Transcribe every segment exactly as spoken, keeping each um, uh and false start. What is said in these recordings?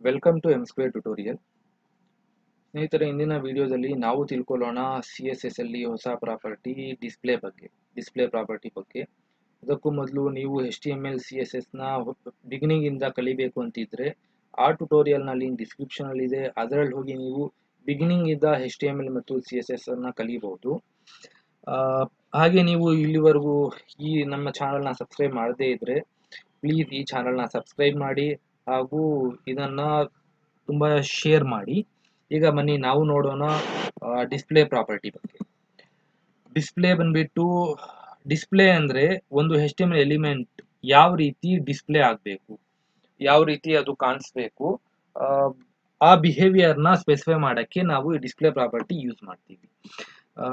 Welcome to M Square Tutorial. ಸ್ನೇಹಿತರೆ, ಇಂದಿನ ವಿಡಿಯೋದಲ್ಲಿ ನಾವು ತಿಳ್ಕೊಳ್ಳೋಣ ಸಿ ಎಸ್ ಎಸ್ ಅಲ್ಲಿ ಹೊಸ ಪ್ರಾಪರ್ಟಿ ಡಿಸ್ಪ್ಲೇ ಬಗ್ಗೆ, ಡಿಸ್ಪ್ಲೇ ಪ್ರಾಪರ್ಟಿ ಬಗ್ಗೆ. ಅದಕ್ಕೂ ಮೊದಲು ನೀವು H T M L C S S ನ ಬಿಗಿನಿಂಗ್ ಇಂದ ಕಲಿಬೇಕು ಅಂತಿದ್ರೆ ಆ ಟ್ಯುಟೋರಿಯಲ್ ನ ಲಿಂಕ್ ಡಿಸ್ಕ್ರಿಪ್ಷನ್ ಅಲ್ಲಿ ಇದೆ. ಅದರಲ್ಲಿ ಹೋಗಿ ನೀವು ಬಿಗಿನಿಂಗ್ ಇಂದ ಎಚ್ ಟಿ ಎಮ್ ಎಲ್ ಮತ್ತು ಸಿ ಎಸ್ ಎಸ್ ಅನ್ನು ಕಲಿಬಹುದು. ಹಾಗೆ ನೀವು ಇಲ್ಲಿವರೆಗೂ ಈ ನಮ್ಮ ಚಾನಲ್ನ ಸಬ್ಸ್ಕ್ರೈಬ್ ಮಾಡದೇ ಇದ್ರೆ ಪ್ಲೀಸ್ ಈ ಚಾನಲ್ನ ಸಬ್ಸ್ಕ್ರೈಬ್ ಮಾಡಿ ಹಾಗೂ ಇದನ್ನ ತುಂಬಾ ಶೇರ್ ಮಾಡಿ. ಈಗ ಬನ್ನಿ ನಾವು ನೋಡೋಣ ಡಿಸ್ಪ್ಲೇ ಪ್ರಾಪರ್ಟಿ ಬಗ್ಗೆ. ಡಿಸ್ಪ್ಲೇ ಬಂದ್ಬಿಟ್ಟು, ಡಿಸ್ಪ್ಲೇ ಅಂದ್ರೆ ಒಂದು H T M L element ಯಾವ ರೀತಿ ಡಿಸ್ಪ್ಲೇ ಆಗಬೇಕು, ಯಾವ ರೀತಿ ಅದು ಕಾಣಿಸ್ಬೇಕು, ಆ ಬಿಹೇವಿಯರ್ನ ಸ್ಪೆಸಿಫೈ ಮಾಡೋಕ್ಕೆ ನಾವು ಈ ಡಿಸ್ಪ್ಲೇ ಪ್ರಾಪರ್ಟಿ ಯೂಸ್ ಮಾಡ್ತೀವಿ.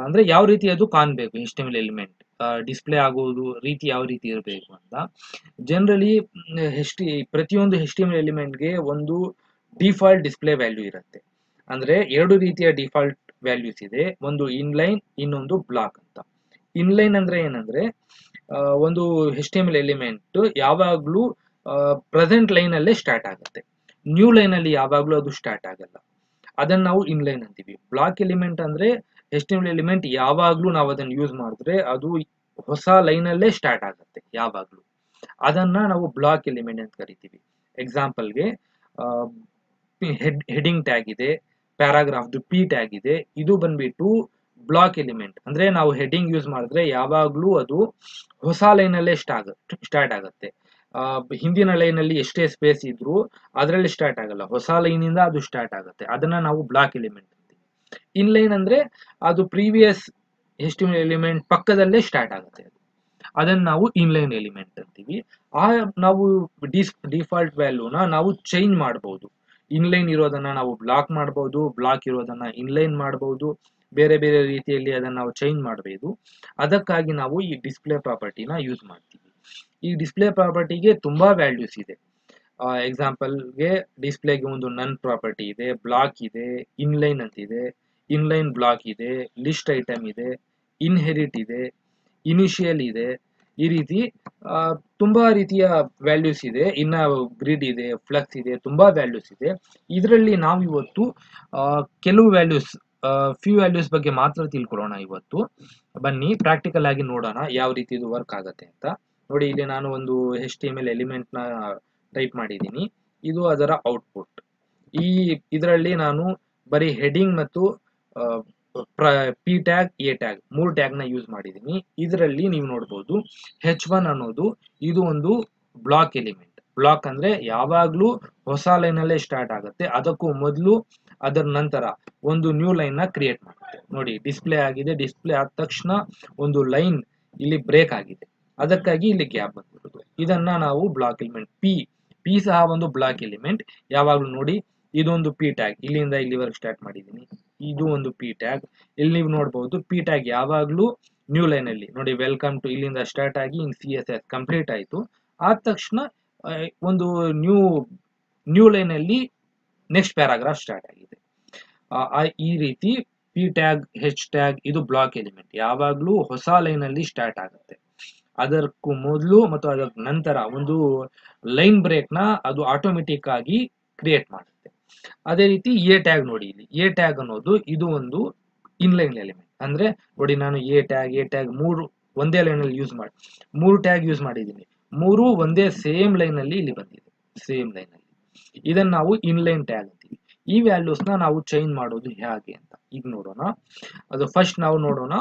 ಅಂದ್ರೆ ಯಾವ ರೀತಿ ಅದು ಕಾಣಬೇಕು, H T M L element display ಆಗೋದು ರೀತಿ ಯಾವ ರೀತಿ ಇರಬೇಕು ಅಂತ. ಜನರಲಿ ಎಚ್ ಟಿ ಪ್ರತಿಯೊಂದು ಎಚ್ ಟಿ ಎಮ್ ಎಲ್ ಎಲಿಮೆಂಟ್ಗೆ ಒಂದು ಡಿಫಾಲ್ಟ್ ಡಿಸ್ಪ್ಲೇ ವ್ಯಾಲ್ಯೂ ಇರುತ್ತೆ. ಅಂದ್ರೆ ಎರಡು ರೀತಿಯ ಡಿಫಾಲ್ಟ್ ವ್ಯಾಲ್ಯೂಸ್ ಇದೆ, ಒಂದು ಇನ್ಲೈನ್, ಇನ್ನೊಂದು ಬ್ಲಾಕ್ ಅಂತ. ಇನ್ಲೈನ್ ಅಂದ್ರೆ ಏನಂದ್ರೆ ಒಂದು H T M L element ಯಾವಾಗ್ಲೂ ಪ್ರೆಸೆಂಟ್ ಲೈನ್ ಅಲ್ಲೇ ಸ್ಟಾರ್ಟ್ ಆಗುತ್ತೆ, ನ್ಯೂ ಲೈನ್ ಅಲ್ಲಿ ಯಾವಾಗ್ಲೂ ಅದು ಸ್ಟಾರ್ಟ್ ಆಗಲ್ಲ, ಅದನ್ನ ನಾವು ಇನ್ಲೈನ್ ಅಂತೀವಿ. ಬ್ಲಾಕ್ ಎಲಿಮೆಂಟ್ ಅಂದ್ರೆ H T M L element ಯಾವಾಗ್ಲೂ ನಾವು ಅದನ್ನ ಯೂಸ್ ಮಾಡಿದ್ರೆ ಅದು ಹೊಸ ಲೈನ್ ಅಲ್ಲೇ ಸ್ಟಾರ್ಟ್ ಆಗುತ್ತೆ ಯಾವಾಗ್ಲೂ, ಅದನ್ನ ನಾವು ಬ್ಲಾಕ್ ಎಲಿಮೆಂಟ್ ಅಂತ ಕರಿತೀವಿ. ಎಕ್ಸಾಂಪಲ್ಗೆ ಹೆಡಿಂಗ್ ಟ್ಯಾಗ್ ಇದೆ, ಪ್ಯಾರಾಗ್ರಾಫ್ದು ಪಿ ಟ್ಯಾಗ್ ಇದೆ, ಇದು ಬಂದ್ಬಿಟ್ಟು ಬ್ಲಾಕ್ ಎಲಿಮೆಂಟ್. ಅಂದ್ರೆ ನಾವು ಹೆಡಿಂಗ್ ಯೂಸ್ ಮಾಡಿದ್ರೆ ಯಾವಾಗ್ಲೂ ಅದು ಹೊಸ ಲೈನ್ ಅಲ್ಲೇ ಸ್ಟಾರ್ಟ್ ಸ್ಟಾರ್ಟ್ ಆಗುತ್ತೆ. ಹಿಂದಿನ ಲೈನ್ ಅಲ್ಲಿ ಎಷ್ಟೇ ಸ್ಪೇಸ್ ಇದ್ರೂ ಅದರಲ್ಲಿ ಸ್ಟಾರ್ಟ್ ಆಗಲ್ಲ, ಹೊಸ ಲೈನ್ ಇಂದ ಅದು ಸ್ಟಾರ್ಟ್ ಆಗುತ್ತೆ, ಅದನ್ನ ನಾವು ಬ್ಲಾಕ್ ಎಲಿಮೆಂಟ್ ಅಂತೀವಿ. ಇನ್ಲೈನ್ ಅಂದ್ರೆ ಅದು previous H T M L element ಪಕ್ಕದಲ್ಲೇ ಸ್ಟಾರ್ಟ್ ಆಗುತ್ತೆ, ಅದು ಅದನ್ನ ನಾವು ಇನ್ಲೈನ್ ಎಲಿಮೆಂಟ್ ಅಂತೀವಿ. ಆ ನಾವು ಡಿಸ್ ಡಿಫಾಲ್ಟ್ ವ್ಯಾಲ್ಯೂನ ನಾವು ಚೇಂಜ್ ಮಾಡಬಹುದು. ಇನ್ಲೈನ್ ಇರೋದನ್ನ ನಾವು ಬ್ಲಾಕ್ ಮಾಡಬಹುದು, ಬ್ಲಾಕ್ ಇರೋದನ್ನ ಇನ್ಲೈನ್ ಮಾಡಬಹುದು, ಬೇರೆ ಬೇರೆ ರೀತಿಯಲ್ಲಿ ಅದನ್ನ ನಾವು ಚೇಂಜ್ ಮಾಡಬಹುದು. ಅದಕ್ಕಾಗಿ ನಾವು ಈ ಡಿಸ್ಪ್ಲೇ ಪ್ರಾಪರ್ಟಿನ ಯೂಸ್ ಮಾಡ್ತೀವಿ. ಈ ಡಿಸ್ಪ್ಲೇ ಪ್ರಾಪರ್ಟಿಗೆ ತುಂಬಾ ವ್ಯಾಲ್ಯೂಸ್ ಇದೆ. ಎಕ್ಸಾಂಪಲ್ಗೆ ಡಿಸ್ಪ್ಲೇಗೆ ಒಂದು ನನ್ ಪ್ರಾಪರ್ಟಿ ಇದೆ, ಬ್ಲಾಕ್ ಇದೆ, ಇನ್ಲೈನ್ ಅಂತಿದೆ, ಇನ್ಲೈನ್ ಬ್ಲಾಕ್ ಇದೆ, ಲಿಸ್ಟ್ ಐಟಮ್ ಇದೆ, ಇನ್ಹೆರಿಟ್ ಇದೆ, ಇನಿಷಿಯಲ್ ಇದೆ, ಈ ರೀತಿ ತುಂಬಾ ರೀತಿಯ ವ್ಯಾಲ್ಯೂಸ್ ಇದೆ. ಇನ್ನ ಗ್ರಿಡ್ ಇದೆ, ಫ್ಲಕ್ಸ್ ಇದೆ, ತುಂಬಾ ವ್ಯಾಲ್ಯೂಸ್ ಇದೆ. ಇದರಲ್ಲಿ ನಾವು ಇವತ್ತು ಕೆಲವು ವ್ಯಾಲ್ಯೂಸ್, ಫ್ಯೂ ವ್ಯಾಲ್ಯೂಸ್ ಬಗ್ಗೆ ಮಾತ್ರ ತಿಳ್ಕೊಳ್ಳೋಣ ಇವತ್ತು. ಬನ್ನಿ ಪ್ರಾಕ್ಟಿಕಲ್ ಆಗಿ ನೋಡೋಣ ಯಾವ ರೀತಿ ಇದು ವರ್ಕ್ ಆಗುತ್ತೆ ಅಂತ. ನೋಡಿ, ಇಲ್ಲಿ ನಾನು ಒಂದು H T M L element ನ ಟೈಪ್ ಮಾಡಿದ್ದೀನಿ, ಇದು ಅದರ ಔಟ್ಪುಟ್. ಈ ಇದರಲ್ಲಿ ನಾನು ಬರೀ ಹೆಡಿಂಗ್ ಮತ್ತು ಪಿ ಟ್ಯಾಗ್, ಎ ಟ್ಯಾಗ್ ಮೂರು ಟ್ಯಾಗ್ ನ ಯೂಸ್ ಮಾಡಿದೀನಿ. ಇದರಲ್ಲಿ ನೀವು ನೋಡ್ಬೋದು ಹೆಚ್ ಒನ್ ಅನ್ನೋದು ಇದು ಒಂದು ಬ್ಲಾಕ್ ಎಲಿಮೆಂಟ್. ಬ್ಲಾಕ್ ಅಂದ್ರೆ ಯಾವಾಗ್ಲೂ ಹೊಸ ಲೈನ್ ಅಲ್ಲೇ ಸ್ಟಾರ್ಟ್ ಆಗುತ್ತೆ, ಅದಕ್ಕೂ ಮೊದಲು ಅದರ ನಂತರ ಒಂದು ನ್ಯೂ ಲೈನ್ ನ ಕ್ರಿಯೇಟ್ ಮಾಡುತ್ತೆ. ನೋಡಿ, ಡಿಸ್ಪ್ಲೇ ಆಗಿದೆ, ಡಿಸ್ಪ್ಲೇ ಆದ ತಕ್ಷಣ ಒಂದು ಲೈನ್ ಇಲ್ಲಿ ಬ್ರೇಕ್ ಆಗಿದೆ, ಅದಕ್ಕಾಗಿ ಇಲ್ಲಿ ಗ್ಯಾಪ್ ಬಂದ್ಬಿಡುದು. ಇದನ್ನ ನಾವು ಬ್ಲಾಕ್ ಎಲಿಮೆಂಟ್. ಪಿ ಪಿ ಸಹ ಒಂದು ಬ್ಲಾಕ್ ಎಲಿಮೆಂಟ್. ಯಾವಾಗ್ಲೂ ನೋಡಿ, ಇದೊಂದು ಪಿ ಟ್ಯಾಗ್, ಇಲ್ಲಿಂದ ಇಲ್ಲಿವರೆಗೆ ಸ್ಟಾರ್ಟ್ ಮಾಡಿದ್ದೀನಿ, ಇದು ಒಂದು ಪಿ ಟ್ಯಾಗ್. ಇಲ್ಲಿ ನೀವು ನೋಡಬಹುದು ಪಿ ಟ್ಯಾಗ್ ಯಾವಾಗ್ಲೂ ನ್ಯೂ ಲೈನ್ ಅಲ್ಲಿ. ನೋಡಿ, ವೆಲ್ಕಮ್ ಟು ಇಲ್ಲಿಂದ ಸ್ಟಾರ್ಟ್ ಆಗಿ in C S S complete ಆಯ್ತು. ಆದ ತಕ್ಷಣ ಒಂದು ನ್ಯೂ ನ್ಯೂ ಲೈನ್ ಅಲ್ಲಿ ನೆಕ್ಸ್ಟ್ ಪ್ಯಾರಾಗ್ರಾಫ್ ಸ್ಟಾರ್ಟ್ ಆಗಿದೆ. ಈ ರೀತಿ ಪಿ ಟ್ಯಾಗ್, ಹೆಚ್ ಟ್ಯಾಗ್ ಇದು ಬ್ಲಾಕ್ ಎಲಿಮೆಂಟ್, ಯಾವಾಗ್ಲೂ ಹೊಸ ಲೈನ್ ಅಲ್ಲಿ ಸ್ಟಾರ್ಟ್ ಆಗುತ್ತೆ, ಅದಕ್ಕೂ ಮೊದಲು ಮತ್ತು ಅದರ ನಂತರ ಒಂದು ಲೈನ್ ಬ್ರೇಕ್ ನ ಅದು ಆಟೋಮೆಟಿಕ್ ಆಗಿ ಕ್ರಿಯೇಟ್ ಮಾಡುತ್ತೆ. ಅದೇ ರೀತಿ ಎ ಟ್ಯಾಗ್ ನೋಡಿ, ಇಲ್ಲಿ ಎ ಟ್ಯಾಗ್ ಅನ್ನೋದು ಇದು ಒಂದು ಇನ್ಲೈನ್ ಎಲಿಮೆಂಟ್. ಅಂದ್ರೆ ನೋಡಿ, ನಾನು ಎ ಟ್ಯಾಗ್ ಎ ಟ್ಯಾಗ್ ಮೂರು ಒಂದೇ ಲೈನ್ ಅಲ್ಲಿ ಯೂಸ್ ಮಾಡಿ ಮೂರು ಟ್ಯಾಗ್ ಯೂಸ್ ಮಾಡಿದ್ದೀನಿ, ಮೂರು ಒಂದೇ ಸೇಮ್ ಲೈನ್ ಅಲ್ಲಿ ಇಲ್ಲಿ ಬಂದಿದೆ, ಸೇಮ್ ಲೈನ್ ಅಲ್ಲಿ. ಇದನ್ನ ನಾವು ಇನ್ಲೈನ್ ಟ್ಯಾಗ್ ಅಂತೀವಿ. ಈ ವ್ಯಾಲ್ಯೂಸ್ ನ ನಾವು ಚೇಂಜ್ ಮಾಡೋದು ಹೇಗೆ ಅಂತ ಈಗ ನೋಡೋಣ. ಅದು ಫಸ್ಟ್ ನಾವು ನೋಡೋಣ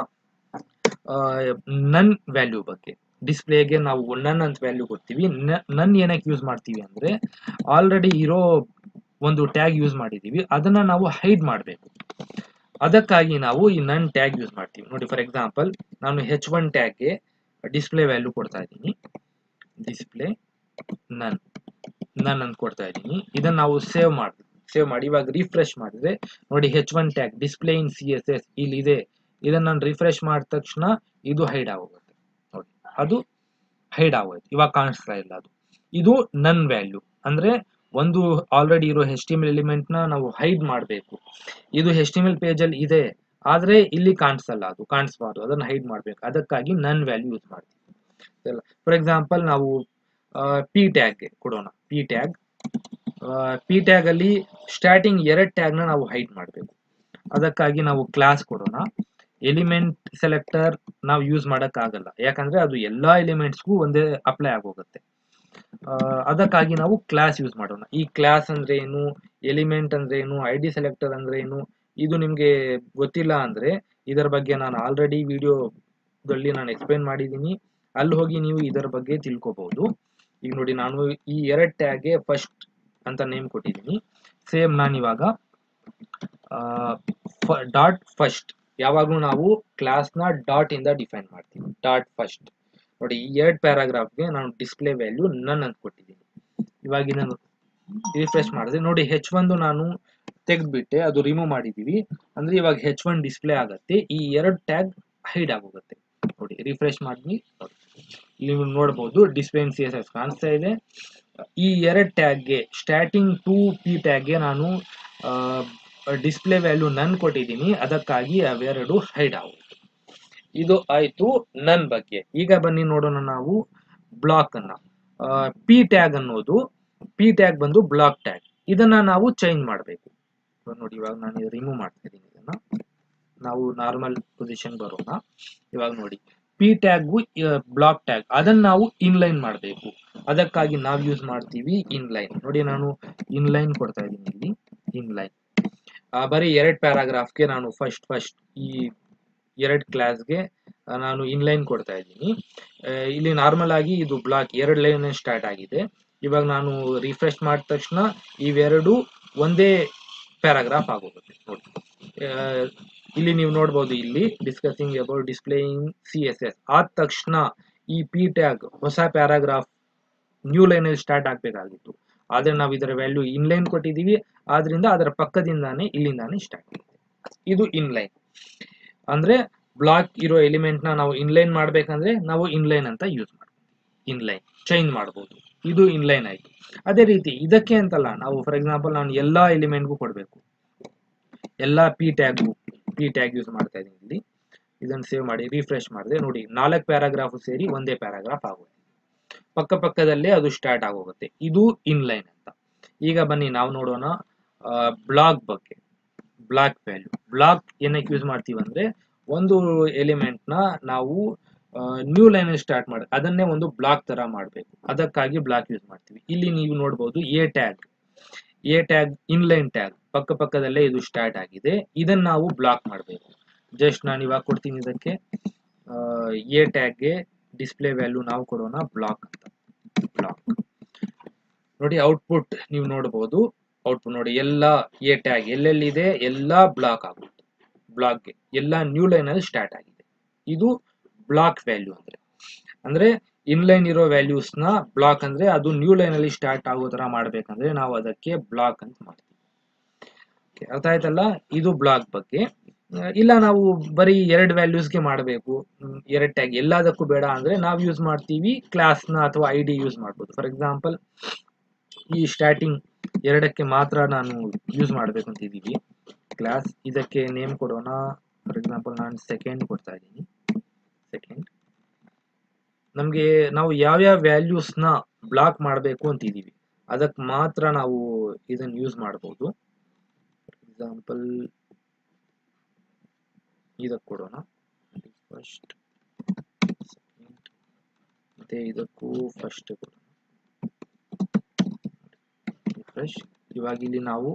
ನನ್ ವ್ಯಾಲ್ಯೂ ಬಗ್ಗೆ. ಡಿಸ್ಪ್ಲೇಗೆ ನಾವು ನನ್ ಅಂತ ವ್ಯಾಲ್ಯೂ ಕೊಡ್ತೀವಿ. ನನ್ ಏನಕ್ಕೆ ಯೂಸ್ ಮಾಡ್ತೀವಿ ಅಂದ್ರೆ ಆಲ್ರೆಡಿ ಇರೋ ಒಂದು ಟ್ಯಾಗ್ ಯೂಸ್ ಮಾಡಿದೀವಿ, ಅದನ್ನ ನಾವು ಹೈಡ್ ಮಾಡಬೇಕು, ಅದಕ್ಕಾಗಿ ನಾವು ಈ ನನ್ ಟ್ಯಾಗ್ ಯೂಸ್ ಮಾಡ್ತೀವಿ. ನೋಡಿ, ಫಾರ್ ಎಕ್ಸಾಂಪಲ್ ನಾನು ಹೆಚ್ ಒನ್ ಟ್ಯಾಗ್ಗೆ ಡಿಸ್ಪ್ಲೇ ವ್ಯಾಲ್ಯೂ ಕೊಡ್ತಾ ಇದ್ದೀನಿ, ಡಿಸ್ಪ್ಲೇ ನನ್ ನನ್ ಅಂತ ಕೊಡ್ತಾ ಇದ್ದೀನಿ. ಇದನ್ನ ನಾವು ಸೇವ್ ಮಾಡ್ ಸೇವ್ ಮಾಡಿ ಇವಾಗ ರಿಫ್ರೆಶ್ ಮಾಡಿದ್ರೆ ನೋಡಿ, H one tag display in C S S ಇಲ್ಲಿ ಇದೆ. ಇದನ್ನ ನಾನು ರಿಫ್ರೆಶ್ ಮಾಡಿದ ತಕ್ಷಣ ಇದು ಹೈಡ್ ಆಗೋಗುತ್ತೆ. ನೋಡಿ, ಅದು ಹೈಡ್ ಆಗೋಯ್ತು, ಇವಾಗ ಕಾಣಿಸ್ತಾ ಇಲ್ಲ ಅದು. ಇದು ನನ್ ವ್ಯಾಲ್ಯೂ. ಅಂದ್ರೆ ಒಂದು ಆಲ್ರೆಡಿ ಇರೋ H T M L element ನ ನಾವು ಹೈಡ್ ಮಾಡಬೇಕು. ಇದು H T M L page ಅಲ್ಲಿ ಇದೆ, ಆದ್ರೆ ಇಲ್ಲಿ ಕಾಣಿಸಲ್ಲ, ಅದು ಕಾಣಿಸಬಾರ್ದು, ಅದನ್ನ ಹೈಡ್ ಮಾಡ್ಬೇಕು, ಅದಕ್ಕಾಗಿ ನನ್ ವ್ಯಾಲ್ಯೂ ಯೂಸ್ ಮಾಡ್ತೀವಿ. ಫಾರ್ ಎಕ್ಸಾಂಪಲ್ ನಾವು ಪಿ ಟ್ಯಾಗ್ ಕೊಡೋಣ, ಪಿ ಟ್ಯಾಗ್ ಪಿ ಟ್ಯಾಗ್ ಅಲ್ಲಿ ಸ್ಟಾರ್ಟಿಂಗ್ ಎರಡು ಟ್ಯಾಗ್ ನ ನಾವು ಹೈಡ್ ಮಾಡಬೇಕು. ಅದಕ್ಕಾಗಿ ನಾವು ಕ್ಲಾಸ್ ಕೊಡೋಣ. ಎಲಿಮೆಂಟ್ ಸೆಲೆಕ್ಟರ್ ನಾವು ಯೂಸ್ ಮಾಡಕ್ ಆಗಲ್ಲ, ಯಾಕಂದ್ರೆ ಅದು ಎಲ್ಲಾ ಎಲಿಮೆಂಟ್ಸ್ಗೂ ಒಂದೇ ಅಪ್ಲೈ ಆಗೋಗುತ್ತೆ. ಅದಕ್ಕಾಗಿ ನಾವು ಕ್ಲಾಸ್ ಯೂಸ್ ಮಾಡೋಣ. ಈ ಕ್ಲಾಸ್ ಅಂದ್ರೆ ಏನು, ಎಲಿಮೆಂಟ್ ಅಂದ್ರೆ ಏನು, ಐ ಡಿ ಸೆಲೆಕ್ಟರ್ ಅಂದ್ರೆ ಏನು, ಇದು ನಿಮ್ಗೆ ಗೊತ್ತಿಲ್ಲ ಅಂದ್ರೆ ಇದರ ಬಗ್ಗೆ ನಾನು ಆಲ್ರೆಡಿ ವಿಡಿಯೋದಲ್ಲಿ ನಾನು ಎಕ್ಸ್ಪ್ಲೇನ್ ಮಾಡಿದ್ದೀನಿ, ಅಲ್ಲಿ ಹೋಗಿ ನೀವು ಇದರ ಬಗ್ಗೆ ತಿಳ್ಕೋಬಹುದು. ಈಗ ನೋಡಿ, ನಾನು ಈ ಎರಡು ಟ್ಯಾಗ್ಗೆ ಫಸ್ಟ್ ಅಂತ ನೇಮ್ ಕೊಟ್ಟಿದ್ದೀನಿ. ಸೇಮ್ ನಾನು ಇವಾಗ ಡಾಟ್ ಫಸ್ಟ್, ಯಾವಾಗಲೂ ನಾವು ಕ್ಲಾಸ್ನ ಡಾಟ್ ಇಂದ ಡಿಫೈನ್ ಮಾಡ್ತೀವಿ. ಡಾಟ್ ಫಸ್ಟ್ ನೋಡಿ, ಈ ಎರಡು ಪ್ಯಾರಾಗ್ರಾಫ್ಗೆ ನಾನು ಡಿಸ್ಪ್ಲೇ ವ್ಯಾಲ್ಯೂ ನನ್ ಅಂತ ಕೊಟ್ಟಿದ್ದೀನಿ. ಇವಾಗ ನಾನು ರಿಫ್ರೆಶ್ ಮಾಡಿದೆ ನೋಡಿ, ಹೆಚ್ ಒಂದು ನಾನು ತೆಗೆದ್ಬಿಟ್ಟೆ, ಅದು ರಿಮೂವ್ ಮಾಡಿದೀವಿ. ಅಂದ್ರೆ ಇವಾಗ ಹೆಚ್ ಒನ್ ಡಿಸ್ಪ್ಲೇ ಆಗುತ್ತೆ, ಈ ಎರಡು ಟ್ಯಾಗ್ ಹೈಡ್ ಆಗೋಗುತ್ತೆ. ನೋಡಿ ರಿಫ್ರೆಶ್ ಮಾಡಿ, ನೀವು ನೋಡ್ಬೋದು ಡಿಸ್ಪ್ಲೇ ಸಿ ಎಸ್ ಎಸ್ ಕಾಣಿಸ್ತಾ ಇದೆ. ಈ ಎರಡು ಟ್ಯಾಗ್ಗೆ ಸ್ಟಾರ್ಟಿಂಗ್ ಟು ಪಿ ಟ್ಯಾಗ್ಗೆ ನಾನು ಡಿಸ್ಪ್ಲೇ ವ್ಯಾಲ್ಯೂ ನನ್ ಕೊಟ್ಟಿದ್ದೀನಿ, ಅದಕ್ಕಾಗಿ ಅವೆರಡು ಹೈಡ್ ಆಗುತ್ತೆ. ಇದು ಆಯ್ತು ನನ್ ಬಗ್ಗೆ. ಈಗ ಬನ್ನಿ ನೋಡೋಣ ನಾವು ಬ್ಲಾಕ್ ಅನ್ನ. ಪಿ ಟ್ಯಾಗ್ ಅನ್ನೋದು, ಪಿ ಟ್ಯಾಗ್ ಬಂದು ಬ್ಲಾಕ್ ಟ್ಯಾಗ್, ಇದನ್ನ ನಾವು ಚೇಂಜ್ ಮಾಡಬೇಕು. ನೋಡಿ ಇವಾಗ ನಾನು ರಿಮೂವ್ ಮಾಡ್ತಾ ಇದ್ದೀನಿ ಇದನ್ನ. ನಾವು ನಾರ್ಮಲ್ ಪೊಸಿಷನ್ ಬರೋಣ. ಇವಾಗ ನೋಡಿ, ಪಿ ಟ್ಯಾಗು ಬ್ಲಾಕ್ ಟ್ಯಾಗ್, ಅದನ್ನ ನಾವು ಇನ್ಲೈನ್ ಮಾಡಬೇಕು. ಅದಕ್ಕಾಗಿ ನಾವು ಯೂಸ್ ಮಾಡ್ತೀವಿ ಇನ್ಲೈನ್. ನೋಡಿ ನಾನು ಇನ್ಲೈನ್ ಕೊಡ್ತಾ ಇದ್ದೀನಿ ಇಲ್ಲಿ ಇನ್ಲೈನ್. ಬರೀ ಎರಡು ಪ್ಯಾರಾಗ್ರಾಫ್ಗೆ ನಾನು ಫಸ್ಟ್ ಫಸ್ಟ್ ಈ ಎರಡು ಕ್ಲಾಸ್ಗೆ ನಾನು ಇನ್ಲೈನ್ ಕೊಡ್ತಾ ಇದ್ದೀನಿ. ಇಲ್ಲಿ ನಾರ್ಮಲ್ ಆಗಿ ಇದು ಬ್ಲಾಕ್, ಎರಡು ಲೈನ್ ಸ್ಟಾರ್ಟ್ ಆಗಿದೆ. ಇವಾಗ ನಾನು ರಿಫ್ರೆಶ್ ಮಾಡಿದ ತಕ್ಷಣ ಇವೆರಡು ಒಂದೇ ಪ್ಯಾರಾಗ್ರಾಫ್ ಆಗೋಗುತ್ತೆ. ನೋಡಿ ಇಲ್ಲಿ ನೀವು ನೋಡ್ಬೋದು, ಇಲ್ಲಿ discussing about displaying C S S ಆದ ತಕ್ಷಣ ಈ ಪಿ ಟ್ಯಾಗ್ ಹೊಸ ಪ್ಯಾರಾಗ್ರಾಫ್ ನ್ಯೂ ಲೈನಲ್ಲಿ ಸ್ಟಾರ್ಟ್ ಆಗಬೇಕಾಗಿತ್ತು, ಆದರೆ ನಾವು ಇದರ ವ್ಯಾಲ್ಯೂ ಇನ್ಲೈನ್ ಕೊಟ್ಟಿದ್ದೀವಿ, ಆದ್ರಿಂದ ಅದರ ಪಕ್ಕದಿಂದಾನೇ ಇಲ್ಲಿಂದಾನೇ ಸ್ಟಾರ್ಟ್ ಆಗುತ್ತೆ. ಇದು ಇನ್ಲೈನ್ ಅಂದ್ರೆ ಬ್ಲಾಕ್ ಇರೋ ಎಲಿಮೆಂಟ್ನ ನಾವು ಇನ್ಲೈನ್ ಮಾಡ್ಬೇಕಂದ್ರೆ ನಾವು ಇನ್ಲೈನ್ ಅಂತ ಯೂಸ್ ಮಾಡ್ತೀವಿ. ಇನ್ಲೈನ್ ಚೇಂಜ್ ಮಾಡ್ಬೋದು, ಇದು ಇನ್ಲೈನ್ ಆಯ್ತು. ಅದೇ ರೀತಿ ಇದಕ್ಕೆ ಅಂತಲ್ಲ, ನಾವು ಫಾರ್ ಎಕ್ಸಾಂಪಲ್ ನಾನು ಎಲ್ಲಾ ಎಲಿಮೆಂಟ್ಗೂ ಕೊಡಬೇಕು, ಎಲ್ಲಾ P tag P tag use ಮಾಡ್ತಾ ಇದ್ದೀನಿ ಇಲ್ಲಿ. ಇದನ್ನು ಸೇವ್ ಮಾಡಿ ರಿಫ್ರೆಶ್ ಮಾಡಿದೆ. ನೋಡಿ ನಾಲ್ಕು ಪ್ಯಾರಾಗ್ರಾಫು ಸೇರಿ ಒಂದೇ ಪ್ಯಾರಾಗ್ರಾಫ್ ಆಗುತ್ತೆ, ಪಕ್ಕ ಪಕ್ಕದಲ್ಲೇ ಅದು ಸ್ಟಾರ್ಟ್ ಆಗೋಗುತ್ತೆ. ಇದು ಇನ್ಲೈನ್ ಅಂತ. ಈಗ ಬನ್ನಿ ನಾವು ನೋಡೋಣ ಬ್ಲಾಕ್ ಬಗ್ಗೆ. ಬ್ಲಾಕ್ ವ್ಯಾಲ್ಯೂ, ಬ್ಲಾಕ್ ಏನಕ್ಕೆ ಯೂಸ್ ಮಾಡ್ತೀವಿ ಅಂದ್ರೆ, ಒಂದು ಎಲಿಮೆಂಟ್ನ ನಾವು ನ್ಯೂ ಲೈನ್ ಸ್ಟಾರ್ಟ್ ಮಾಡಿ ಅದನ್ನೇ ಒಂದು ಬ್ಲಾಕ್ ತರ ಮಾಡಬೇಕು, ಅದಕ್ಕಾಗಿ ಬ್ಲಾಕ್ ಯೂಸ್ ಮಾಡ್ತೀವಿ. ಇಲ್ಲಿ ನೀವು ನೋಡ್ಬೋದು A tag, A tag inline tag, ಪಕ್ಕ ಪಕ್ಕದಲ್ಲೇ ಇದು ಸ್ಟಾರ್ಟ್ ಆಗಿದೆ, ಇದನ್ನ ನಾವು ಬ್ಲಾಕ್ ಮಾಡಬೇಕು. ಜಸ್ಟ್ ನಾನು ಇವಾಗ ಕೊಡ್ತೀನಿ ಇದಕ್ಕೆ ಎ ಟ್ಯಾಗ್ಗೆ ಡಿಸ್ಪ್ಲೇ ವ್ಯಾಲ್ಯೂ ನಾವು ಕೊಡೋಣ ಬ್ಲಾಕ್ ಅಂತ. ಬ್ಲಾಕ್ ನೋಡಿ ಔಟ್ಪುಟ್ ನೀವು ನೋಡ್ಬೋದು, ಔಟ್ಪುಟ್ ನೋಡಿ ಎಲ್ಲ ಎ ಟ್ಯಾಗ್ ಎಲ್ಲೆಲ್ಲಿದೆ ಎಲ್ಲ ಬ್ಲಾಕ್ ಆಗುತ್ತೆ, ಬ್ಲಾಕ್ಗೆ ಎಲ್ಲ ನ್ಯೂ ಲೈನ್ ಅಲ್ಲಿ ಸ್ಟಾರ್ಟ್ ಆಗಿದೆ. ಇದು ಬ್ಲಾಕ್ ವ್ಯಾಲ್ಯೂ ಅಂದ್ರೆ ಅಂದ್ರೆ ಇನ್ಲೈನ್ ಇರೋ ವ್ಯಾಲ್ಯೂಸ್ನ ಬ್ಲಾಕ್ ಅಂದ್ರೆ ಅದು ನ್ಯೂ ಲೈನ್ ಅಲ್ಲಿ ಸ್ಟಾರ್ಟ್ ಆಗೋ ತರ ಮಾಡ್ಬೇಕಂದ್ರೆ ನಾವು ಅದಕ್ಕೆ ಬ್ಲಾಕ್ ಅಂತ ಮಾಡ್ತೀವಿ. ಅರ್ಥ ಆಯ್ತಲ್ಲ? ಇದು ಬ್ಲಾಕ್ ಬಗ್ಗೆ. ಇಲ್ಲ ನಾವು ಬರೀ ಎರಡು ವ್ಯಾಲ್ಯೂಸ್ಗೆ ಮಾಡಬೇಕು, ಎರಡು ಟ್ಯಾಗ್ ಎಲ್ಲದಕ್ಕೂ ಬೇಡ ಅಂದ್ರೆ ನಾವು ಯೂಸ್ ಮಾಡ್ತೀವಿ ಕ್ಲಾಸ್ನ ಅಥವಾ ಐ ಡಿ ಯೂಸ್ ಮಾಡ್ಬೋದು. ಫಾರ್ ಎಕ್ಸಾಂಪಲ್ ಈ ಸ್ಟಾರ್ಟಿಂಗ್ ಎರಡಕ್ಕೆ ಮಾತ್ರ ನಾನು ಯೂಸ್ ಮಾಡ್ಬೇಕು ಅಂತ ಇದ್ದೀವಿ ಕ್ಲಾಸ್. ಇದಕ್ಕೆ ನೇಮ್ ಕೊಡೋಣ, ಫಾರ್ ಎಕ್ಸಾಂಪಲ್ ನಾನು ಸೆಕೆಂಡ್ ಕೊಡ್ತಾ ಇದ್ದೀನಿ. ಸೆಕೆಂಡ್ ನಮಗೆ ನಾವು ಯಾವ್ಯಾವ ವ್ಯಾಲ್ಯೂಸ್ನ ಬ್ಲಾಕ್ ಮಾಡಬೇಕು ಅಂತ ಇದ್ದೀವಿ ಅದಕ್ಕೆ ಮಾತ್ರ ನಾವು ಇದನ್ನು ಯೂಸ್ ಮಾಡ್ಬೋದು. ಎಕ್ಸಾಂಪಲ್ ಇದಕ್ಕೆ ಕೊಡೋಣ ಫಸ್ಟ್, ಮತ್ತೆ ಇದಕ್ಕೂ ಫಸ್ಟ್ ಕೊಡೋಣ. ರಿಫ್ರೆಶ್. ಇವಾಗ ಇಲ್ಲಿ ನಾವು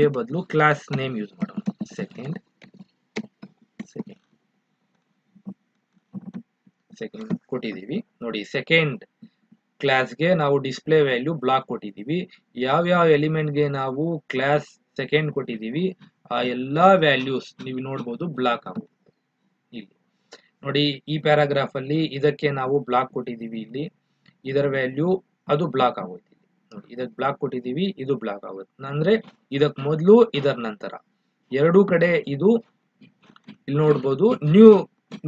ಎ ಬದಲು ಕ್ಲಾಸ್ ನೇಮ್ ಯೂಸ್ ಮಾಡೋಣ. ಸೆಕೆಂಡ್ ಸೆಕೆಂಡ್ ಸೆಕೆಂಡ್ ಕೊಟ್ಟಿದ್ದೀವಿ. ನೋಡಿ ಸೆಕೆಂಡ್ ಕ್ಲಾಸ್ಗೆ ನಾವು ಡಿಸ್ಪ್ಲೇ ವ್ಯಾಲ್ಯೂ ಬ್ಲಾಕ್ ಕೊಟ್ಟಿದ್ದೀವಿ. ಯಾವ್ಯಾವ ಎಲಿಮೆಂಟ್ಗೆ ನಾವು ಕ್ಲಾಸ್ ಸೆಕೆಂಡ್ ಕೊಟ್ಟಿದ್ದೀವಿ ಆ ಎಲ್ಲಾ ವ್ಯಾಲ್ಯೂಸ್ ನೀವು ನೋಡ್ಬೋದು ಬ್ಲಾಕ್ ಆಗುತ್ತೆ ಇಲ್ಲಿ. ನೋಡಿ ಈ ಪ್ಯಾರಾಗ್ರಾಫ್ ಅಲ್ಲಿ ಇದಕ್ಕೆ ನಾವು ಬ್ಲಾಕ್ ಕೊಟ್ಟಿದ್ದೀವಿ, ಇಲ್ಲಿ ಇದರ ವ್ಯಾಲ್ಯೂ ಅದು ಬ್ಲಾಕ್ ಆಗುತ್ತೆ. ನೋಡಿ ಇದಕ್ಕೆ ಬ್ಲಾಕ್ ಕೊಟ್ಟಿದ್ದೀವಿ, ಇದು ಬ್ಲಾಕ್ ಆಗುತ್ತೆ. ಅಂದ್ರೆ ಇದಕ್ಕೆ ಮೊದಲು ಇದರ ನಂತರ ಎರಡೂ ಕಡೆ ಇದು ಇಲ್ಲಿ ನೋಡ್ಬೋದು ನ್ಯೂ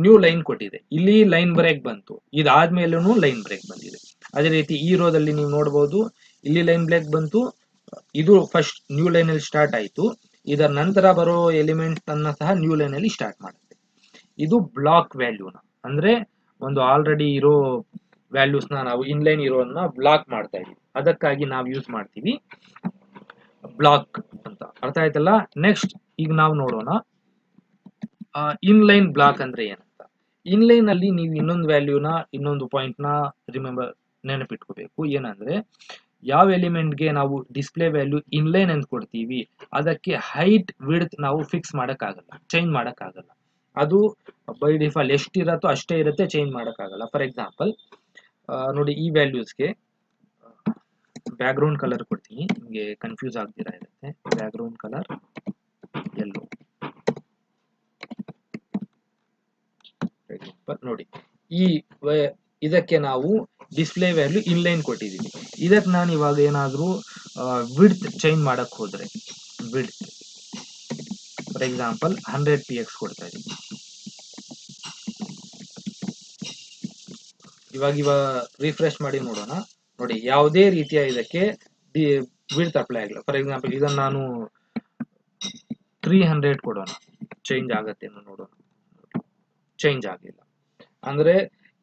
ನ್ಯೂ ಲೈನ್ ಕೊಟ್ಟಿದೆ, ಇಲ್ಲಿ ಲೈನ್ ಬ್ರೇಕ್ ಬಂತು, ಇದಾದ್ಮೇಲೂ ಲೈನ್ ಬ್ರೇಕ್ ಬಂದಿದೆ. ಅದೇ ರೀತಿ ಈ ರೋದಲ್ಲಿ ನೀವು ನೋಡ್ಬೋದು ಇಲ್ಲಿ ಲೈನ್ ಬ್ರೇಕ್ ಬಂತು, ಇದು ಫಸ್ಟ್ ನ್ಯೂ ಲೈನ್ ಅಲ್ಲಿ ಸ್ಟಾರ್ಟ್ ಆಯ್ತು, ಇದರ ನಂತರ ಬರೋ ಎಲಿಮೆಂಟ್ ಅನ್ನ ಸಹ ನ್ಯೂ ಲೈನ್ ಅಲ್ಲಿ ಸ್ಟಾರ್ಟ್ ಮಾಡುತ್ತೆ. ಇದು ಬ್ಲಾಕ್ ವ್ಯಾಲ್ಯೂನ ಅಂದ್ರೆ ಒಂದು ಆಲ್ರೆಡಿ ಇರೋ values na ನಾವು inline ಇರೋದನ್ನ block ಮಾಡ್ತಾ ಇದೀವಿ ಅದಕ್ಕಾಗಿ ನಾವು ಯೂಸ್ ಮಾಡ್ತೀವಿ block ಅಂತ ಅರ್ಥ ಆಯ್ತಲ್ಲ next ಈಗ ನಾವು ನೋಡೋಣ inline block ಅಂದ್ರೆ ಏನು ಅಂತ inline ಅಲ್ಲಿ ನೀವು ಇನ್ನೊಂದು value na ಇನ್ನೊಂದು point na remember ನೆನಪಿಟ್ಕೋಬೇಕು ಏನಂದ್ರೆ ಯಾವ ಎಲಿಮೆಂಟ್ ಗೆ ನಾವು ಡಿಸ್ಪ್ಲೇ ವ್ಯಾಲ್ಯೂ ಇನ್ಲೈನ್ ಅಂತ ಕೊಡ್ತೀವಿ ಅದಕ್ಕೆ ಹೈಟ್ ವಿಡ್ತ್ ನಾವು ಫಿಕ್ಸ್ ಮಾಡಕ ಆಗಲ್ಲ ಚೇಂಜ್ ಮಾಡಕ ಆಗಲ್ಲ ಅದು ಬೈ ಡಿಫಾಲ್ಟ್ ಎಷ್ಟು ಇರುತ್ತೋ ಅಷ್ಟೇ ಇರುತ್ತೆ ಚೇಂಜ್ ಮಾಡಕ ಆಗಲ್ಲ ಫಾರ್ ಎಕ್ಸಾಂಪಲ್ ನೋಡಿ ಈ ವ್ಯಾಲ್ಯೂಸ್ ಗೆ ಬ್ಯಾಕ್ ಗ್ರೌಂಡ್ ಕಲರ್ ಕೊಡ್ತೀನಿ ನಿಮಗೆ ಕನ್ಫ್ಯೂಸ್ ಆಗ್ತಿರ ಇರುತ್ತೆ ಬ್ಯಾಕ್ ಗ್ರೌಂಡ್ ಕಲರ್ yellow ನೋಡಿ ಈ ಇದಕ್ಕೆ ನಾವು ಡಿಸ್ಪ್ಲೇ ವ್ಯಾಲ್ಯೂ ಇನ್ಲೈನ್ ಕೊಟ್ಟಿದ್ದೀವಿ ಇದಕ್ಕೆ ನಾನು ಇವಾಗ ಏನಾದರೂ ವಿಡ್ತ್ ಚೇಂಜ್ ಮಾಡಕ್ಕೆ ಹೋದ್ರೆ width for example hundred P X ಕೊಡ್ತಾ ಇದ್ದೀನಿ ಇವಾಗ ಇವಾಗ ರಿಫ್ರೆಶ್ ಮಾಡಿ ನೋಡೋಣ ನೋಡಿ ಯಾವುದೇ ರೀತಿಯ ಇದಕ್ಕೆ ವಿಡ್ತ್ ಅಪ್ಲೈ ಆಗಲ್ಲ ಫಾರ್ ಎಕ್ಸಾಂಪಲ್ ಇದನ್ನು ನಾನು ತ್ರೀ ಹಂಡ್ರೆಡ್ ಕೊಡೋಣ ಚೇಂಜ್ ಆಗುತ್ತೆ ನೋಡೋಣ ಚೇಂಜ್ ಆಗಿಲ್ಲ ಅಂದರೆ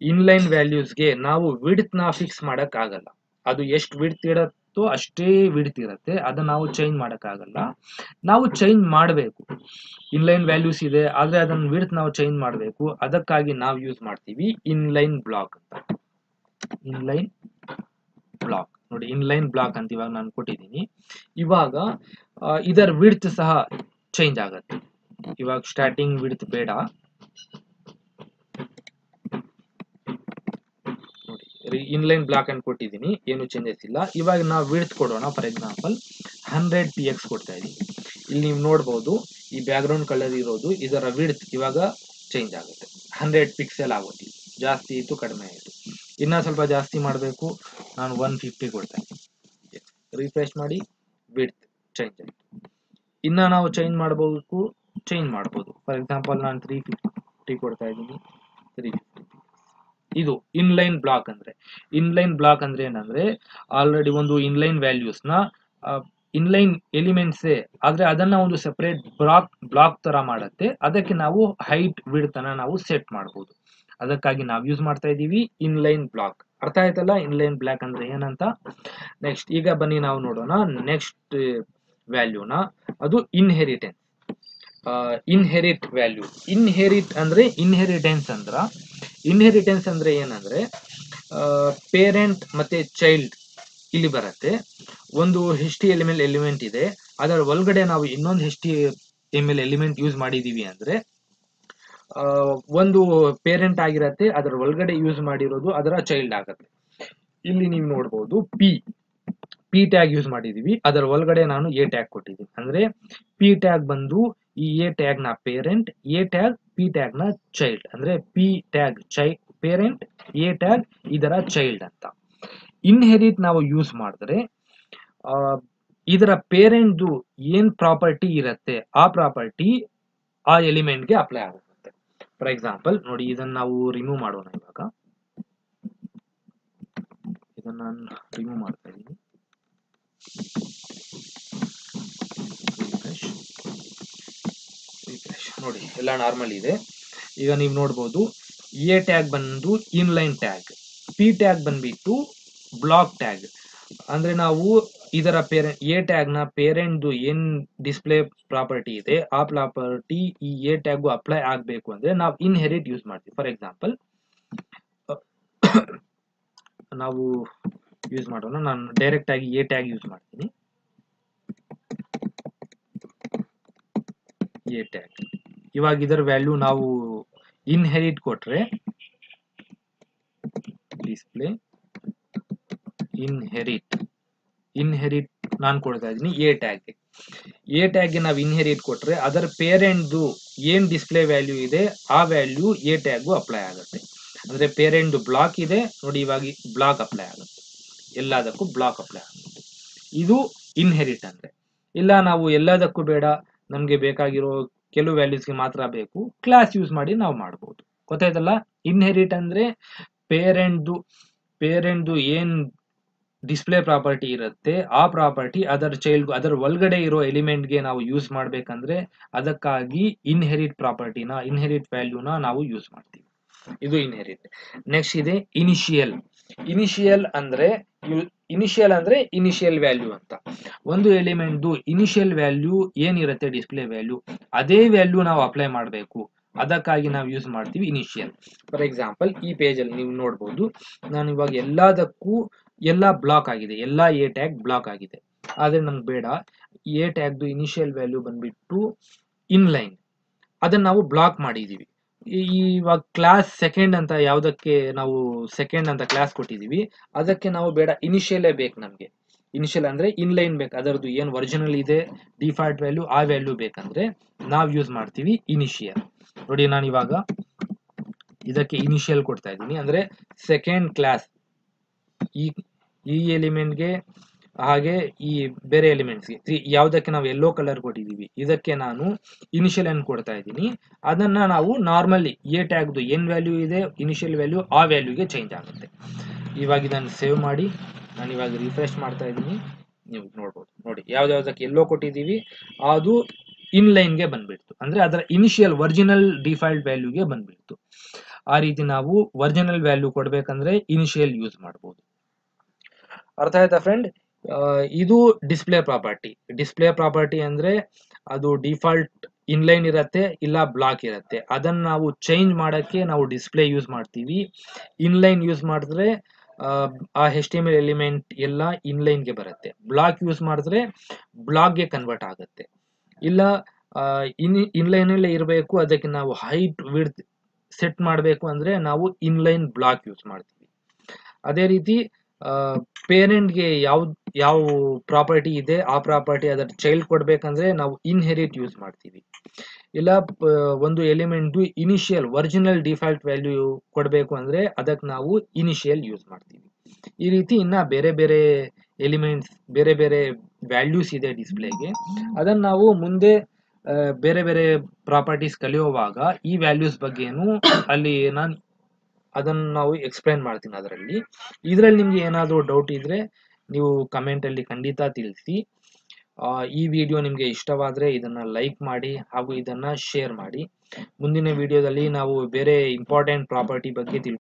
ಇನ್ಲೈನ್ ವ್ಯಾಲ್ಯೂಸ್ ಗೆ ನಾವು ವಿಡ್ತ್ ನ ಫಿಕ್ಸ್ ಮಾಡಕ ಆಗಲ್ಲ ಅದು ಎಷ್ಟು ವಿಡ್ತ್ ಇರುತ್ತೋ ಅಷ್ಟೇ ವಿಡ್ತ್ ಇರುತ್ತೆ ಅದನ್ನ ನಾವು ಚೇಂಜ್ ಮಾಡಕ ಆಗಲ್ಲ ನಾವು ಚೇಂಜ್ ಮಾಡಬೇಕು ಇನ್ಲೈನ್ ವ್ಯಾಲ್ಯೂಸ್ ಇದೆ ಆದ್ರೆ ಅದನ್ನ ವಿಡ್ತ್ ನಾವು ಚೇಂಜ್ ಮಾಡಬೇಕು ಅದಕ್ಕಾಗಿ ನಾವು ಯೂಸ್ ಮಾಡ್ತೀವಿ ಇನ್ಲೈನ್ ಬ್ಲಾಕ್ ಅಂತ ಇನ್ಲೈನ್ ಬ್ಲಾಕ್ ನೋಡಿ ಇನ್ಲೈನ್ ಬ್ಲಾಕ್ ಅಂತ ಇವಾಗ ನಾನು ಕೊಟ್ಟಿದ್ದೀನಿ ಇವಾಗ ಇದರ ವಿಡ್ತ್ ಸಹ ಚೇಂಜ್ ಆಗುತ್ತೆ ಇವಾಗ ಸ್ಟಾರ್ಟಿಂಗ್ ವಿಡ್ತ್ ಬೇಡ ಇನ್ಲೈನ್ ಬ್ಲಾಕ್ ಅಂತ ಕೊಟ್ಟಿದ್ದೀನಿ ಏನು ಚೇಂಜಸ್ ಇಲ್ಲ ಇವಾಗ ನಾವು ವಿಡ್ತ್ ಕೊಡೋಣ for example hundred P X ಕೊಡ್ತಾ ಇದ್ದೀನಿ ಇಲ್ಲಿ ನೀವು ನೋಡ್ಬೋದು ಈ ಬ್ಯಾಕ್ ಗ್ರೌಂಡ್ ಕಲರ್ ಇರೋದು ಇದರ ವಿಡ್ತ್ ಇವಾಗ ಚೇಂಜ್ ಆಗುತ್ತೆ ಹಂಡ್ರೆಡ್ ಪಿಕ್ಸೆಲ್ ಆಗುತ್ತೆ ಜಾಸ್ತಿ ಇತ್ತು ಕಡಿಮೆ ಆಯಿತು ಇನ್ನೂ ಸ್ವಲ್ಪ ಜಾಸ್ತಿ ಮಾಡಬೇಕು ನಾನು ಒನ್ ಫಿಫ್ಟಿ ಕೊಡ್ತಾ ಇದ್ದೀನಿ ರಿಫ್ರೆಶ್ ಮಾಡಿ ವಿಡ್ತ್ ಚೇಂಜ್ ಆಯಿತು ಇನ್ನೂ ನಾವು ಚೇಂಜ್ ಮಾಡಬೇಕು ಚೇಂಜ್ ಮಾಡ್ಬೋದು ಫಾರ್ ಎಕ್ಸಾಂಪಲ್ ನಾನು ತ್ರೀ ಫಿಫ್ಟಿ ಕೊಡ್ತಾ ಇದ್ದೀನಿ ತ್ರೀ ಫಿಫ್ಟಿ ಇದು ಇನ್ಲೈನ್ ಬ್ಲಾಕ್ ಅಂದ್ರೆ ಇನ್ಲೈನ್ ಬ್ಲಾಕ್ ಅಂದ್ರೆ ಏನಂದ್ರೆ ಆಲ್ರೆಡಿ ಒಂದು ಇನ್ಲೈನ್ ವ್ಯಾಲ್ಯೂಸ್ ನ ಇನ್ಲೈನ್ ಎಲಿಮೆಂಟ್ಸ್ ಆದ್ರೆ ಅದನ್ನ ಒಂದು ಸೆಪರೇಟ್ ಬ್ಲಾಕ್ ಬ್ಲಾಕ್ ತರ ಮಾಡುತ್ತೆ ಅದಕ್ಕೆ ನಾವು ಹೈಟ್ ವಿಡ್ತ್ ಅನ್ನ ನಾವು ಸೆಟ್ ಮಾಡಬಹುದು ಅದಕ್ಕಾಗಿ ನಾವು ಯೂಸ್ ಮಾಡ್ತಾ ಇದೀವಿ ಇನ್ಲೈನ್ ಬ್ಲಾಕ್ ಅರ್ಥ ಆಯ್ತಲ್ಲ ಇನ್ಲೈನ್ ಬ್ಲಾಕ್ ಅಂದ್ರೆ ಏನಂತ ನೆಕ್ಸ್ಟ್ ಈಗ ಬನ್ನಿ ನಾವು ನೋಡೋಣ ನೆಕ್ಸ್ಟ್ ವ್ಯಾಲ್ಯೂನ ಅದು ಇನ್ಹೆರಿಟೆನ್ಸ್ ಇನ್ಹೆರಿಟ್ ವ್ಯಾಲ್ಯೂ ಇನ್ಹೆರಿಟ್ ಅಂದ್ರೆ ಇನ್ಹೆರಿಟೆನ್ಸ್ ಅಂದ್ರ ಇನ್ಹೆರಿಟೆನ್ಸ್ ಅಂದ್ರೆ ಏನಂದ್ರೆ ಪೇರೆಂಟ್ ಮತ್ತೆ ಚೈಲ್ಡ್ ಇಲ್ಲಿ ಬರುತ್ತೆ ಒಂದು H T M L element ಇದೆ ಅದರ ಒಳಗಡೆ ನಾವು ಇನ್ನೊಂದು H T M L element use ಮಾಡಿದೀವಿ ಅಂದ್ರೆ ಒಂದು ಪೇರೆಂಟ್ ಆಗಿರತ್ತೆ ಅದರ ಒಳಗಡೆ ಯೂಸ್ ಮಾಡಿರೋದು ಅದರ ಚೈಲ್ಡ್ ಆಗತ್ತೆ ಇಲ್ಲಿ ನೀವು ನೋಡ್ಬೋದು ಪಿ ಪಿ ಟ್ಯಾಗ್ ಯೂಸ್ ಮಾಡಿದೀವಿ ಅದರ ಒಳಗಡೆ ನಾನು ಎ ಟ್ಯಾಗ್ ಕೊಟ್ಟಿದ್ದೀನಿ ಅಂದ್ರೆ ಪಿ ಟ್ಯಾಗ್ ಬಂದು ಈ ಎ ಟ್ಯಾಗ್ ನ parent A tag P tag ನ ಚೈಲ್ಡ್ ಅಂದ್ರೆ ಪಿ ಟ್ಯಾಗ್ ಚೈ ಪೇರೆಂಟ್ ಎ ಟ್ಯಾಗ್ ಇದರ ಚೈಲ್ಡ್ ಅಂತ ಇನ್ಹೆರಿಟ್ ನಾವು ಯೂಸ್ ಮಾಡಿದ್ರೆ ಇದರ ಪೇರೆಂಟ್ ಏನ್ ಪ್ರಾಪರ್ಟಿ ಇರುತ್ತೆ ಆ ಪ್ರಾಪರ್ಟಿ ಆ ಎಲಿಮೆಂಟ್ ಗೆ ಅಪ್ಲೈ ಆಗುತ್ತೆ ಫಾರ್ ಎಕ್ಸಾಂಪಲ್ ನೋಡಿ ಇದನ್ನ ನಾವು ರಿಮೂವ್ ಮಾಡೋಣ ಇವಾಗ ಇದನ್ನ ನಾನು ರಿಮೂವ್ ಮಾಡ್ತಾ ಇದ್ದೀನಿ ನೋಡಿ ಎಲ್ಲ ನಾರ್ಮಲ್ ಇದೆ ಈಗ ನೀವು ನೋಡ್ಬೋದು ಎ ಟ್ಯಾಗ್ ಬಂದು ಇನ್ಲೈನ್ ಟ್ಯಾಗ್ ಪಿ ಟ್ಯಾಗ್ ಬಂದ್ಬಿಟ್ಟು ಬ್ಲಾಕ್ ಟ್ಯಾಗ್ ಅಂದ್ರೆ ನಾವು ಇದರ ಪೇರೆಂಟ್ ಎ ಟ್ಯಾಗ್ ನ ಪೇರೆಂಟ್ ಏನ್ ಡಿಸ್ಪ್ಲೇ ಪ್ರಾಪರ್ಟಿ ಇದೆ ಆ ಪ್ರಾಪರ್ಟಿ ಈ ಎ ಟ್ಯಾಗು ಅಪ್ಲೈ ಆಗ್ಬೇಕು ಅಂದ್ರೆ ನಾವು ಇನ್ಹೆರಿಟ್ ಯೂಸ್ ಮಾಡ್ತೀವಿ ಫಾರ್ ಎಕ್ಸಾಂಪಲ್ ನಾವು ಯೂಸ್ ಮಾಡೋಣ ನಾನು ಡೈರೆಕ್ಟ್ ಆಗಿ ಎ ಟ್ಯಾಗ್ ಯೂಸ್ ಮಾಡ್ತೀನಿ ಎ ಟ್ಯಾಗ್ ಇವಾಗ ಇದರ ವ್ಯಾಲ್ಯೂ ನಾವು ಇನ್ಹೆರಿಟ್ ಕೊಟ್ರೆ ಡಿಸ್ಪ್ಲೇ ಇನ್ಹೆರಿಟ್ ಇನ್ಹೆರಿಟ್ ನಾನು ಕೊಡ್ತಾ ಇದ್ದೀನಿ ಎ ಟ್ಯಾಗ್ಗೆ ಎ ಟ್ಯಾಗ್ಗೆ ನಾವು ಇನ್ಹೆರಿಟ್ ಕೊಟ್ರೆ ಅದರ ಪೇರೆಂಟ್ದು ಏನ್ ಡಿಸ್ಪ್ಲೇ ವ್ಯಾಲ್ಯೂ ಇದೆ ಆ ವ್ಯಾಲ್ಯೂ ಎ ಟ್ಯಾಗು ಅಪ್ಲೈ ಆಗುತ್ತೆ ಅಂದ್ರೆ ಪೇರೆಂಟ್ದು ಬ್ಲಾಕ್ ಇದೆ ನೋಡಿ ಇವಾಗ ಬ್ಲಾಕ್ ಅಪ್ಲೈ ಆಗುತ್ತೆ ಎಲ್ಲದಕ್ಕೂ ಬ್ಲಾಕ್ ಅಪ್ಲೈ ಆಗುತ್ತೆ ಇದು ಇನ್ಹೆರಿಟ್ ಅಂದ್ರೆ ಇಲ್ಲ ನಾವು ಎಲ್ಲದಕ್ಕೂ ಬೇಡ ನಮಗೆ ಬೇಕಾಗಿರೋ ಕೆಲವು ವ್ಯಾಲ್ಯೂಸ್ಗೆ ಮಾತ್ರ ಬೇಕು ಕ್ಲಾಸ್ ಯೂಸ್ ಮಾಡಿ ನಾವು ಮಾಡ್ಬೋದು ಗೊತ್ತಾಯ್ತಲ್ಲ ಇನ್ಹೆರಿಟ್ ಅಂದ್ರೆ ಪೇರೆಂಟ್ದು ಪೇರೆಂಟ್ದು ಏನ್ ಡಿಸ್ಪ್ಲೇ ಪ್ರಾಪರ್ಟಿ ಇರುತ್ತೆ ಆ ಪ್ರಾಪರ್ಟಿ ಅದರ ಚೈಲ್ಡ್ ಅದರ ಒಳಗಡೆ ಇರೋ ಎಲಿಮೆಂಟ್ಗೆ ನಾವು ಯೂಸ್ ಮಾಡ್ಬೇಕಂದ್ರೆ ಅದಕ್ಕಾಗಿ ಇನ್ಹೆರಿಟ್ ಪ್ರಾಪರ್ಟಿನ ಇನ್ಹೆರಿಟ್ ವ್ಯಾಲ್ಯೂನ ನಾವು ಯೂಸ್ ಮಾಡ್ತೀವಿ ಇದು ಇನ್ಹೆರಿಟ್ ನೆಕ್ಸ್ಟ್ ಇದೆ initial Initial andre initial andre initial value anta ondu element du initial value yen irutte display value ade value now apply madbeku ಅದಕ್ಕಾಗಿ ನಾವು ಯೂಸ್ ಮಾಡ್ತೀವಿ ಇನಿಷಿಯಲ್. ಫಾರ್ ಎಕ್ಸಾಂಪಲ್ ಈ page ಅಲ್ಲಿ ನೀವು ನೋಡಬಹುದು, ನಾನು ಇವಾಗ ಎಲ್ಲದಕ್ಕೂ ಎಲ್ಲ ಬ್ಲಾಕ್ ಆಗಿದೆ, ಎಲ್ಲ ಎ ಟ್ಯಾಗ್ ಬ್ಲಾಕ್ ಆಗಿದೆ. ಆದ್ರೆ ನಮ್ಗೆ ಬೇಡ, ಎ ಟ್ಯಾಗ್ ದು ಇನಿಷಿಯಲ್ ವ್ಯಾಲ್ಯೂ ಬಂದ್ಬಿಟ್ಟು ಇನ್ಲೈನ್, ಅದನ್ನ ನಾವು ಬ್ಲಾಕ್ ಮಾಡಿದೀವಿ. ಇವಾಗ ಕ್ಲಾಸ್ ಸೆಕೆಂಡ್ ಅಂತ ಯಾವ್ದಕ್ಕೆ ನಾವು ಸೆಕೆಂಡ್ ಅಂತ ಕ್ಲಾಸ್ ಕೊಟ್ಟಿದೀವಿ, ಅದಕ್ಕೆ ನಾವು ಬೇಡ ಇನಿಷಿಯಲೇ ಬೇಕು ನಮ್ಗೆ. ಇನಿಷಿಯಲ್ ಅಂದ್ರೆ ಇನ್ಲೈನ್ ಬೇಕು, ಅದರದ್ದು ಏನ್ ಒರಿಜಿನಲ್ ಇದೆ ಡಿಫಾಲ್ಟ್ ವ್ಯಾಲ್ಯೂ ಆ ವ್ಯಾಲ್ಯೂ ಬೇಕಂದ್ರೆ ನಾವು ಯೂಸ್ ಮಾಡ್ತೀವಿ ಇನಿಷಿಯಲ್. ನೋಡಿ, ನಾನು ಇವಾಗ ಇದಕ್ಕೆ ಇನಿಷಿಯಲ್ ಕೊಡ್ತಾ ಇದ್ದೀನಿ, ಅಂದ್ರೆ ಸೆಕೆಂಡ್ ಕ್ಲಾಸ್ ಈ ಈ ಎಲಿಮೆಂಟ್ಗೆ ಹಾಗೆ ಈ ಬೇರೆ ಎಲಿಮೆಂಟ್ಸ್ಗೆ ಯಾವುದಕ್ಕೆ ನಾವು ಯೆಲ್ಲೋ ಕಲರ್ ಕೊಟ್ಟಿದ್ದೀವಿ ಇದಕ್ಕೆ ನಾನು ಇನಿಷಿಯಲ್ ಅನ್ನು ಕೊಡ್ತಾ ಇದ್ದೀನಿ. ಅದನ್ನ ನಾವು ನಾರ್ಮಲಿ ಎ ಟ್ಯಾಗ್ದು ಏನ್ ವ್ಯಾಲ್ಯೂ ಇದೆ ಇನಿಷಿಯಲ್ ವ್ಯಾಲ್ಯೂ ಆ ವ್ಯಾಲ್ಯೂಗೆ ಚೇಂಜ್ ಆಗುತ್ತೆ. ಇವಾಗ ಇದನ್ನು ಸೇವ್ ಮಾಡಿ ನಾನು ಇವಾಗ ರಿಫ್ರೆಶ್ ಮಾಡ್ತಾ ಇದ್ದೀನಿ, ನೀವು ನೋಡ್ಬೋದು. ನೋಡಿ ಯಾವ್ದಾವ್ದಕ್ಕೆ ಯೆಲ್ಲೋ ಕೊಟ್ಟಿದ್ದೀವಿ ಅದು ಇನ್ಲೈನ್ಗೆ ಬಂದ್ಬಿಡ್ತು, ಅಂದ್ರೆ ಅದರ ಇನಿಷಿಯಲ್ ಒರಿಜಿನಲ್ ಡಿಫಾಲ್ಟ್ ವ್ಯಾಲ್ಯೂಗೆ ಬಂದ್ಬಿಡ್ತು. ಆ ರೀತಿ ನಾವು ಒರಿಜಿನಲ್ ವ್ಯಾಲ್ಯೂ ಕೊಡ್ಬೇಕಂದ್ರೆ ಇನಿಷಿಯಲ್ ಯೂಸ್ ಮಾಡ್ಬೋದು. ಅರ್ಥ ಆಯ್ತಾ ಫ್ರೆಂಡ್? ಇದು ಡಿಸ್ಪ್ಲೇ ಪ್ರಾಪರ್ಟಿ. ಡಿಸ್ಪ್ಲೇ ಪ್ರಾಪರ್ಟಿ ಅಂದ್ರೆ ಅದು ಡಿಫಾಲ್ಟ್ ಇನ್ಲೈನ್ ಇರತ್ತೆ ಇಲ್ಲ ಬ್ಲಾಕ್ ಇರತ್ತೆ, ಅದನ್ನ ನಾವು ಚೇಂಜ್ ಮಾಡಕ್ಕೆ ನಾವು ಡಿಸ್ಪ್ಲೇ ಯೂಸ್ ಮಾಡ್ತೀವಿ. ಇನ್ಲೈನ್ ಯೂಸ್ ಮಾಡಿದ್ರೆ ಆ H T M L element ಎಲ್ಲ ಇನ್ಲೈನ್ಗೆ ಬರುತ್ತೆ, ಬ್ಲಾಕ್ ಯೂಸ್ ಮಾಡಿದ್ರೆ ಬ್ಲಾಕ್ಗೆ ಕನ್ವರ್ಟ್ ಆಗುತ್ತೆ. ಇಲ್ಲ ಇನ್ ಇನ್ಲೈನ್ ಅಲ್ಲೇ ಇರಬೇಕು, ಅದಕ್ಕೆ ನಾವು ಹೈಟ್ ವಿಡ್ತ್ ಸೆಟ್ ಮಾಡಬೇಕು ಅಂದ್ರೆ ನಾವು ಇನ್ಲೈನ್ ಬ್ಲಾಕ್ ಯೂಸ್ ಮಾಡ್ತೀವಿ. ಅದೇ ರೀತಿ ಪೇರೆಂಟ್ಗೆ ಯಾವ ಯಾವ ಪ್ರಾಪರ್ಟಿ ಇದೆ ಆ ಪ್ರಾಪರ್ಟಿ ಅದರ ಚೈಲ್ಡ್ ಕೊಡ್ಬೇಕಂದ್ರೆ ನಾವು ಇನ್ಹೆರಿಟ್ ಯೂಸ್ ಮಾಡ್ತೀವಿ. ಇಲ್ಲ ಒಂದು element initial original default value ಕೊಡಬೇಕು ಅಂದ್ರೆ ಅದಕ್ಕೆ ನಾವು ಇನಿಷಿಯಲ್ ಯೂಸ್ ಮಾಡ್ತೀವಿ. ಈ ರೀತಿ ಇನ್ನ ಬೇರೆ ಬೇರೆ ಎಲಿಮೆಂಟ್ಸ್ ಬೇರೆ ಬೇರೆ ವ್ಯಾಲ್ಯೂಸ್ ಇದೆ ಡಿಸ್ಪ್ಲೇಗೆ, ಅದನ್ನ ನಾವು ಮುಂದೆ ಬೇರೆ ಬೇರೆ ಪ್ರಾಪರ್ಟೀಸ್ ಕಲಿಯುವಾಗ ಈ ವ್ಯಾಲ್ಯೂಸ್ ಬಗ್ಗೆನೂ ಅಲ್ಲಿ ನಾನು ಅದನ್ನು ನಾವು ಎಕ್ಸ್ಪ್ಲೇನ್ ಮಾಡ್ತೀನಿ. ಅದರಲ್ಲಿ ಇದರಲ್ಲಿ ನಿಮ್ಗೆ ಏನಾದರೂ ಡೌಟ್ ಇದ್ರೆ ನೀವು ಕಮೆಂಟಲ್ಲಿ ಖಂಡಿತ ತಿಳಿಸಿ. ಈ ವಿಡಿಯೋ ನಿಮಗೆ ಇಷ್ಟವಾದರೆ ಇದನ್ನು ಲೈಕ್ ಮಾಡಿ ಹಾಗೂ ಇದನ್ನು ಶೇರ್ ಮಾಡಿ. ಮುಂದಿನ ವಿಡಿಯೋದಲ್ಲಿ ನಾವು ಬೇರೆ ಇಂಪಾರ್ಟೆಂಟ್ ಪ್ರಾಪರ್ಟಿ ಬಗ್ಗೆ ತಿಳ್ಕೊ